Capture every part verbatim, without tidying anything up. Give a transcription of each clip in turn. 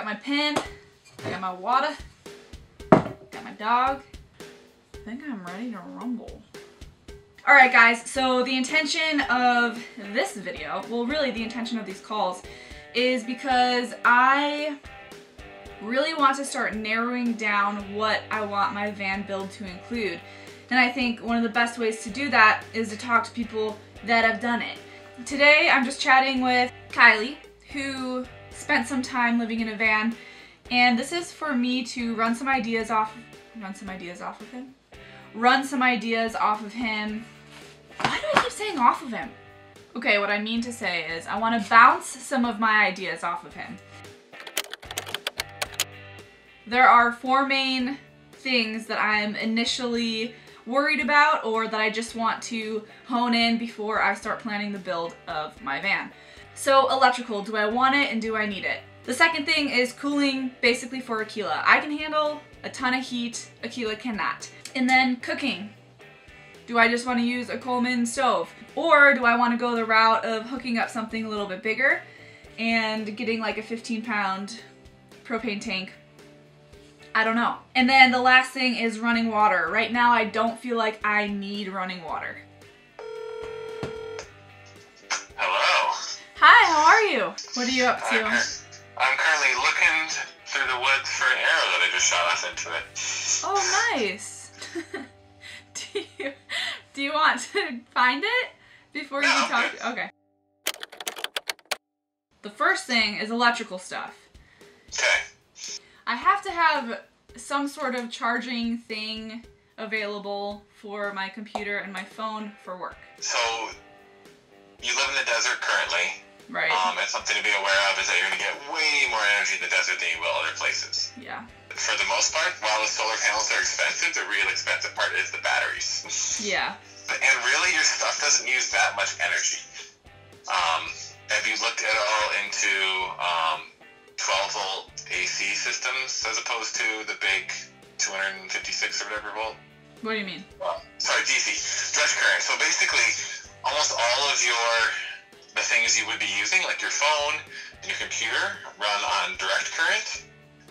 Got my pen, I got my water, got my dog. I think I'm ready to rumble. Alright guys, so the intention of this video, well really the intention of these calls, is because I really want to start narrowing down what I want my van build to include. And I think one of the best ways to do that is to talk to people that have done it. Today I'm just chatting with Kylie, who spent some time living in a van, and this is for me to run some ideas off, run some ideas off of him? Run some ideas off of him. Why do I keep saying off of him? Okay, what I mean to say is I want to bounce some of my ideas off of him. There are four main things that I'm initially worried about or that I just want to hone in before I start planning the build of my van. So electrical, do I want it and do I need it? The second thing is cooling, basically for Akela. I can handle a ton of heat, Akela cannot. And then cooking. Do I just want to use a Coleman stove? Or do I want to go the route of hooking up something a little bit bigger and getting like a fifteen pound propane tank? I don't know. And then the last thing is running water. Right now I don't feel like I need running water. Hello. Hi, how are you? What are you up to? I'm, I'm currently looking through the woods for an arrow that I just shot off into it. Oh, nice. do, you, do you want to find it before no, you talk to? Okay. The first thing is electrical stuff. Okay. I have to have some sort of charging thing available for my computer and my phone for work. So, you live in the desert currently. Right. Um, and something to be aware of is that you're going to get way more energy in the desert than you will other places. Yeah. For the most part, while the solar panels are expensive, the real expensive part is the batteries. Yeah. And really, your stuff doesn't use that much energy. Um, have you looked at all into um, twelve volt A C systems as opposed to the big two fifty-six or whatever volt? What do you mean? Well, sorry, D C, direct current. So basically, almost all of your the things you would be using, like your phone and your computer, run on direct current.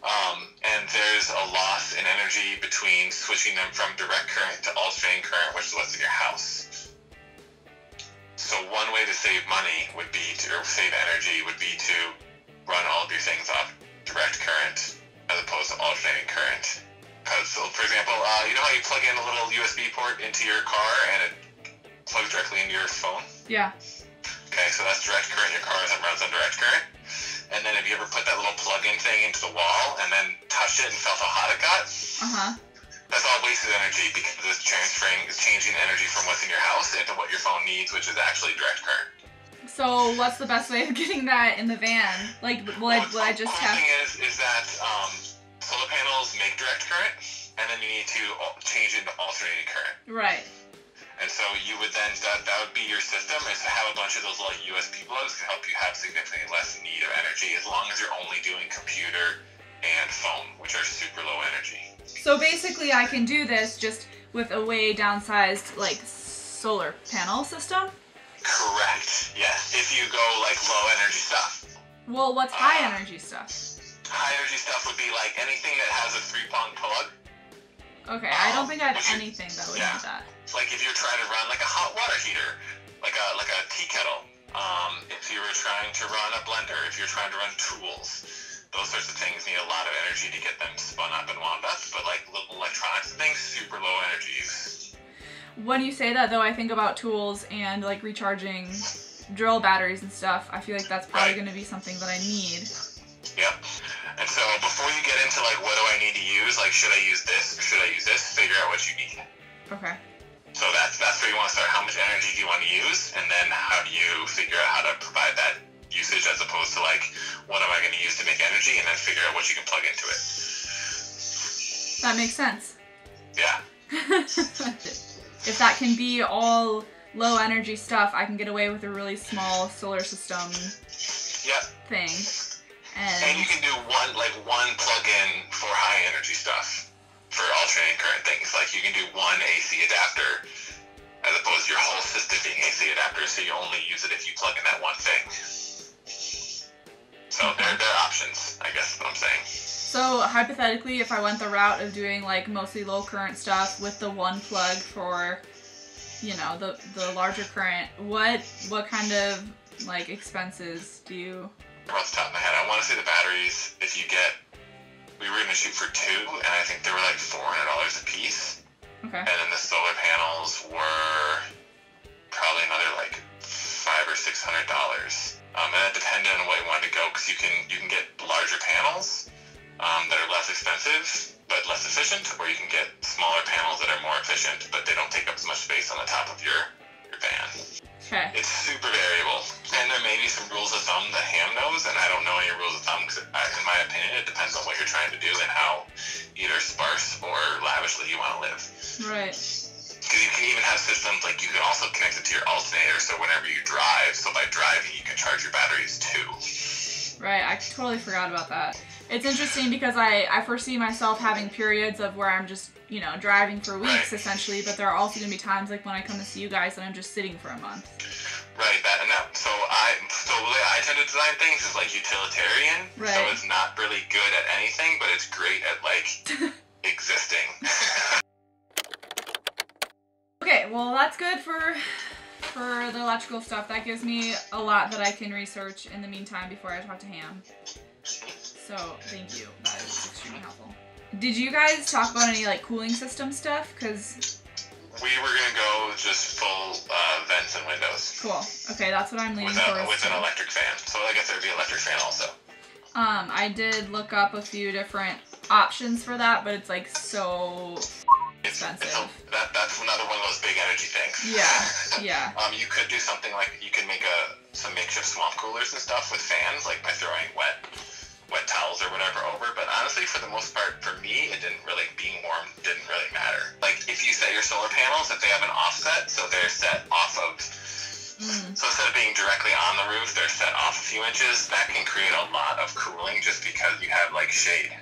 Um, and there's a loss in energy between switching them from direct current to alternating current, which is what's in your house. So one way to save money would be to, or save energy would be to run all of your things off direct current as opposed to alternating current. Because, so for example, uh, you know how you plug in a little U S B port into your car and it plugs directly into your phone? Yeah. Okay, so that's direct current. Your car doesn't run on direct current. And then if you ever put that little plug-in thing into the wall and then touched it and felt how hot it got, uh-huh. That's all wasted energy because it's transferring, it's changing energy from what's in your house into what your phone needs, which is actually direct current. So what's the best way of getting that in the van? Like, will I, will I just have... The thing is, is that um, solar panels make direct current, and then you need to change it into alternating current. Right. And so you would then, that, that would be your system, is to have a bunch of those little U S B plugs to help you have significantly less need of energy, as long as you're only doing computer and phone, which are super low energy. So basically I can do this just with a way downsized, like, solar panel system? Correct, yes, if you go like low energy stuff. Well, what's um, high energy stuff? High energy stuff would be like anything that has a three prong plug. Okay, um, I don't think I have anything that would do yeah. that. Like if you're trying to run like a hot water heater, like a like a tea kettle, um, if you were trying to run a blender, if you're trying to run tools, those sorts of things need a lot of energy to get them spun up and wound up, but like little electronics and things, super low energy. When you say that, though, I think about tools and, like, recharging drill batteries and stuff. I feel like that's probably right. going to be something that I need. Yep. And so before you get into, like, what do I need to use, like, should I use this or should I use this, figure out what you need. Okay. So that's, that's where you want to start. How much energy do you want to use? And then how do you figure out how to provide that usage as opposed to, like, what am I going to use to make energy? And then figure out what you can plug into it. That makes sense. Yeah. If that can be all low energy stuff, I can get away with a really small solar system yep. thing. And, and you can do one, like one plug-in for high energy stuff, for alternating current things. Like you can do one A C adapter, as opposed to your whole system being A C adapter, so you only use it if you plug in that one thing. So So there, there are options, I guess is what I'm saying. So hypothetically, if I went the route of doing like mostly low current stuff with the one plug for, you know, the the larger current, what what kind of like expenses do you? Off the top of my head, I want to say the batteries. If you get, we were gonna shoot for two, and I think they were like four hundred dollars a piece. Okay. And then the solar panels were probably another like five or six hundred dollars. Um, and that depended on what you wanted to go, because you can you can get larger panels um, that are less expensive but less efficient, or you can get smaller panels that are more efficient but they don't take up as much space on the top of your your van. Okay. It's super variable, and there may be some rules of thumb that Ham knows, and I don't know any rules of thumb because, in my opinion, it depends on what you're trying to do and how either sparse or lavishly you want to live. Right. Because you can even have systems, like, you can also connect it to your alternator, so whenever you drive, so by driving, you can charge your batteries, too. Right, I totally forgot about that. It's interesting because I, I foresee myself having periods of where I'm just, you know, driving for weeks, right, essentially, but there are also going to be times, like, when I come to see you guys and I'm just sitting for a month. Right, that and that. So, I, so the way I tend to design things is, like, utilitarian, right. So it's not really good at anything, but it's great at, like, existing. Okay, well that's good for for the electrical stuff. That gives me a lot that I can research in the meantime before I talk to Ham. So thank you. That is extremely helpful. Did you guys talk about any like cooling system stuff? Cause we were gonna go just full uh, vents and windows. Cool. Okay, that's what I'm leaning towards. With an electric fan. So I guess there'd be an electric fan also. Um, I did look up a few different options for that, but it's like so. It's, it's a, that, that's another one of those big energy things. Yeah, yeah. um, you could do something like, you could make a some makeshift swamp coolers and stuff with fans, like by throwing wet wet towels or whatever over. But honestly, for the most part, for me, it didn't really, being warm didn't really matter. Like, if you set your solar panels, if they have an offset, so they're set off of, mm. so instead of being directly on the roof, they're set off a few inches, that can create a lot of cooling just because you have, like, shade.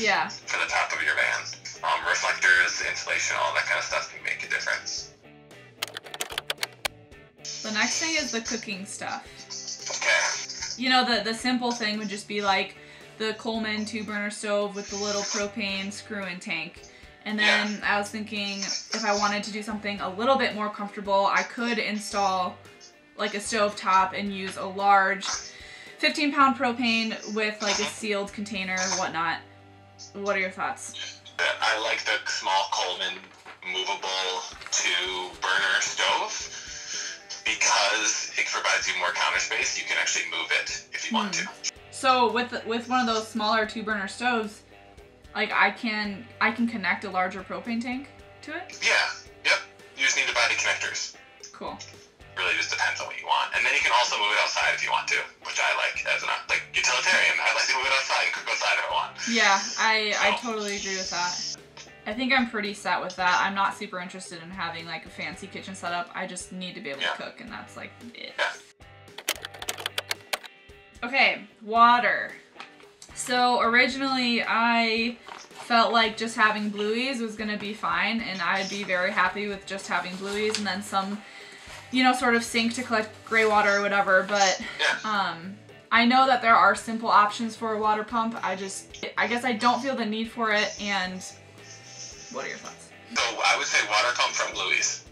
Yeah. For the top of your van. Um, reflectors, insulation, all that kind of stuff can make a difference. The next thing is the cooking stuff. Okay. You know, the, the simple thing would just be like the Coleman two burner stove with the little propane screw in tank. And then yeah. I was thinking if I wanted to do something a little bit more comfortable, I could install like a stove top and use a large fifteen pound propane with like a sealed container or whatnot. What are your thoughts? I like the small Coleman movable two-burner stove because it provides you more counter space. You can actually move it if you mm. want to. So with the, with one of those smaller two-burner stoves, like I can I can connect a larger propane tank to it? Yeah. Yep. You just need to buy the connectors. Cool. It really just depends on what you want. And then you can also move it outside if you want to, which I like as an like utilitarian. I like to move it outside and cook outside if I want. Yeah, I, so. I totally agree with that. I think I'm pretty set with that. I'm not super interested in having like a fancy kitchen setup. I just need to be able yeah. to cook, and that's like it. Yeah. Okay, water. So originally I felt like just having Blueys was gonna be fine, and I'd be very happy with just having Blueys and then some, you know, sort of sink to collect gray water or whatever, but um, I know that there are simple options for a water pump. I just, I guess I don't feel the need for it, and what are your thoughts? So I would say water pump from Blueys.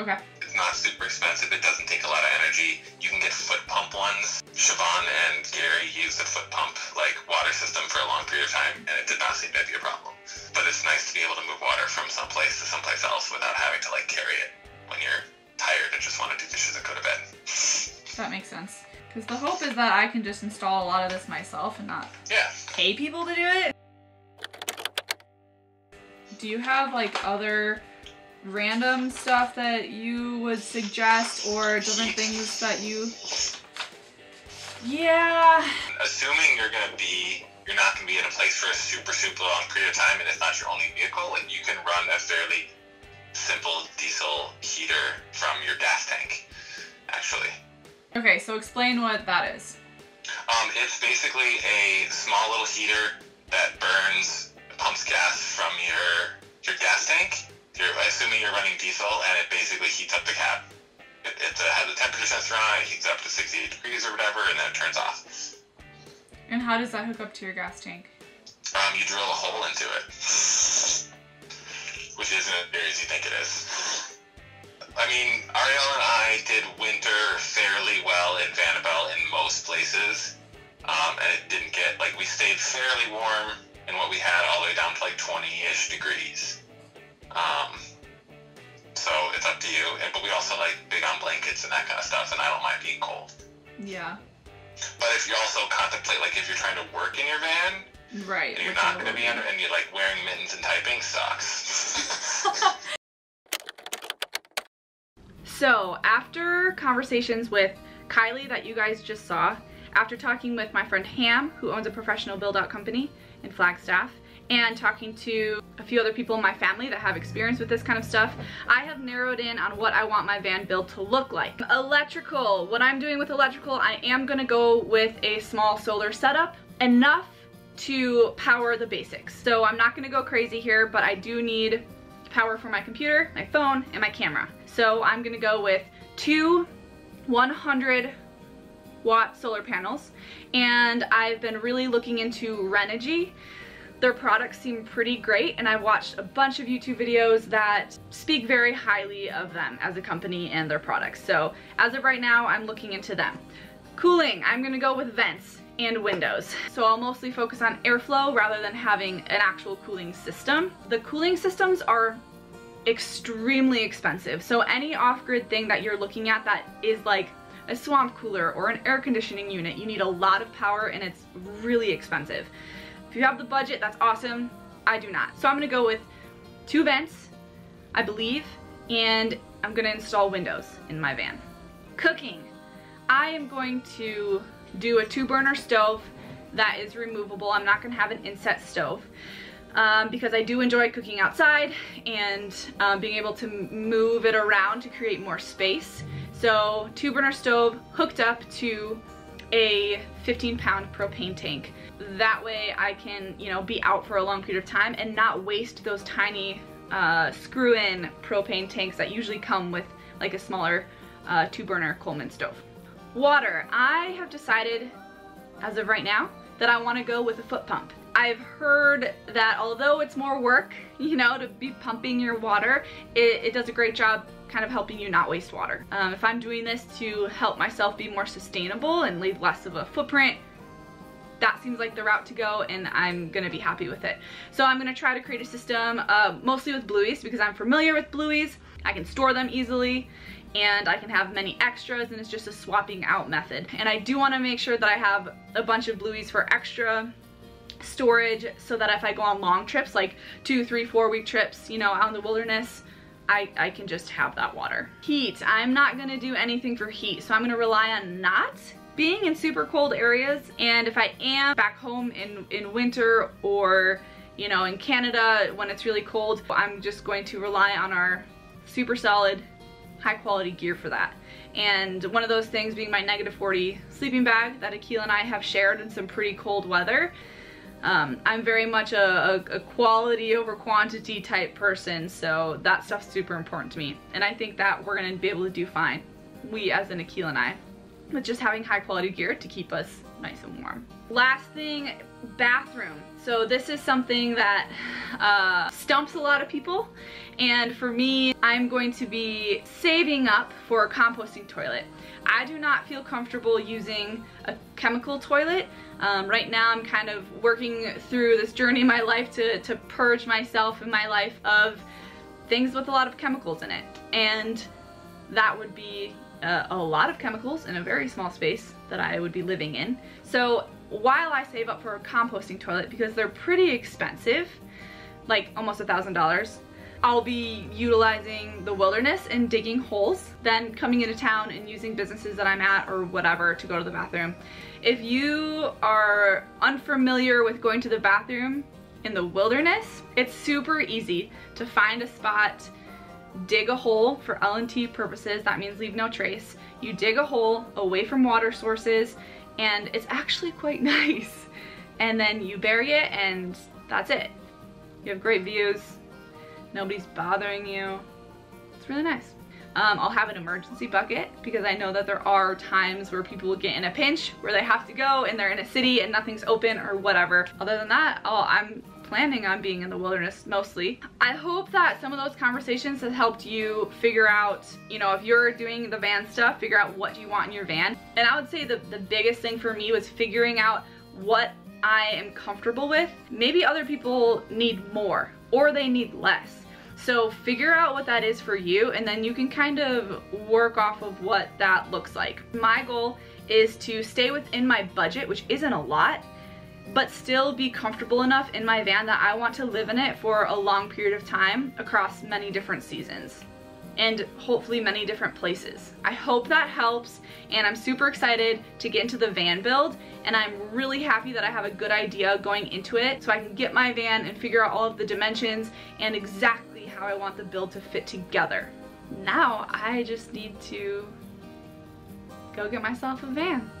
Okay. It's not super expensive. It doesn't take a lot of energy. You can get foot pump ones. Siobhan and Gary used a foot pump, like, water system for a long period of time, and it did not seem to be a problem. But it's nice to be able to move water from someplace to someplace else without having to, like, carry it when you're tired and just want to do dishes and go to bed. That makes sense. Because the hope is that I can just install a lot of this myself and not yeah. pay people to do it. Do you have like other random stuff that you would suggest or different things that you... Yeah... Assuming you're going to be, you're not going to be in a place for a super, super long period of time and it's not your only vehicle, like you can run a fairly simple diesel heater from your gas tank, actually. Okay, so explain what that is. Um, it's basically a small little heater that burns, pumps gas from your your gas tank. You're assuming you're running diesel, and it basically heats up the cab. It, it has a temperature sensor on it, it heats up to sixty-eight degrees or whatever, and then it turns off. And how does that hook up to your gas tank? Um, you drill a hole into it, which isn't as big as you think it is. I mean, Ariel and I did winter fairly well in Vanibel in most places, um, and it didn't get, like, we stayed fairly warm in what we had all the way down to, like, twenty-ish degrees. Um, so it's up to you, and, but we also like big on blankets and that kind of stuff, and I don't mind being cold. Yeah. But if you also contemplate, like, if you're trying to work in your van, right, and you're not going to be under, and you're like wearing mittens and typing sucks. So after conversations with Kylie that you guys just saw, after talking with my friend Ham, who owns a professional build-out company in Flagstaff, and talking to a few other people in my family that have experience with this kind of stuff, I have narrowed in on what I want my van build to look like. Electrical. What I'm doing with electrical, I am going to go with a small solar setup, enough to power the basics. So I'm not going to go crazy here, but I do need power for my computer, my phone, and my camera. So I'm going to go with two one hundred watt solar panels, and I've been really looking into Renogy. Their products seem pretty great, and I've watched a bunch of YouTube videos that speak very highly of them as a company and their products. So as of right now, I'm looking into them. Cooling, I'm gonna go with vents and windows. So I'll mostly focus on airflow rather than having an actual cooling system. The cooling systems are extremely expensive. So any off-grid thing that you're looking at that is like a swamp cooler or an air conditioning unit, you need a lot of power and it's really expensive. If you have the budget, that's awesome. I do not. So I'm gonna go with two vents, I believe, and I'm gonna install windows in my van. Cooking. I am going to do a two burner stove that is removable. I'm not gonna have an inset stove um, because I do enjoy cooking outside and uh, being able to move it around to create more space. So two burner stove hooked up to a fifteen pound propane tank. That way I can, you know, be out for a long period of time and not waste those tiny uh, screw-in propane tanks that usually come with like a smaller uh, two burner Coleman stove. Water. I have decided as of right now that I want to go with a foot pump. I've heard that although it's more work, you know, to be pumping your water, it, it does a great job kind of helping you not waste water. Um, if I'm doing this to help myself be more sustainable and leave less of a footprint, that seems like the route to go, and I'm gonna be happy with it. So I'm gonna try to create a system uh, mostly with Blueys, because I'm familiar with Blueys. I can store them easily and I can have many extras, and it's just a swapping out method. And I do want to make sure that I have a bunch of Blueys for extra storage, so that if I go on long trips, like two, three, four week trips, you know, out in the wilderness, I, I can just have that water. Heat. I'm not gonna do anything for heat, so I'm gonna rely on not being in super cold areas, and if I am back home in, in winter, or, you know, in Canada when it's really cold, I'm just going to rely on our super solid, high quality gear for that. And one of those things being my negative forty sleeping bag that Akela and I have shared in some pretty cold weather. Um, I'm very much a, a, a quality over quantity type person, so that stuff's super important to me. And I think that we're gonna be able to do fine, we as in Akela and I, with just having high quality gear to keep us nice and warm. Last thing, bathroom. So this is something that uh, stumps a lot of people, and for me, I'm going to be saving up for a composting toilet. I do not feel comfortable using a chemical toilet. Um, right now I'm kind of working through this journey in my life to, to purge myself in my life of things with a lot of chemicals in it. And that would be uh, a lot of chemicals in a very small space that I would be living in. So while I save up for a composting toilet, because they're pretty expensive, like almost a thousand dollars, I'll be utilizing the wilderness and digging holes, then coming into town and using businesses that I'm at or whatever to go to the bathroom. If you are unfamiliar with going to the bathroom in the wilderness, it's super easy to find a spot, dig a hole for L and T purposes, that means leave no trace. You dig a hole away from water sources, and it's actually quite nice. And then you bury it, and that's it. You have great views. Nobody's bothering you. It's really nice. Um, I'll have an emergency bucket because I know that there are times where people get in a pinch where they have to go and they're in a city and nothing's open or whatever. Other than that, I'll, I'm planning on being in the wilderness mostly. I hope that some of those conversations have helped you figure out, you know, if you're doing the van stuff, figure out what you want in your van. And I would say the, the biggest thing for me was figuring out what I am comfortable with. Maybe other people need more or they need less. So figure out what that is for you, and then you can kind of work off of what that looks like. My goal is to stay within my budget, which isn't a lot, but still be comfortable enough in my van that I want to live in it for a long period of time across many different seasons and hopefully many different places. I hope that helps, and I'm super excited to get into the van build, and I'm really happy that I have a good idea going into it so I can get my van and figure out all of the dimensions and exactly how I want the build to fit together. Now I just need to go get myself a van.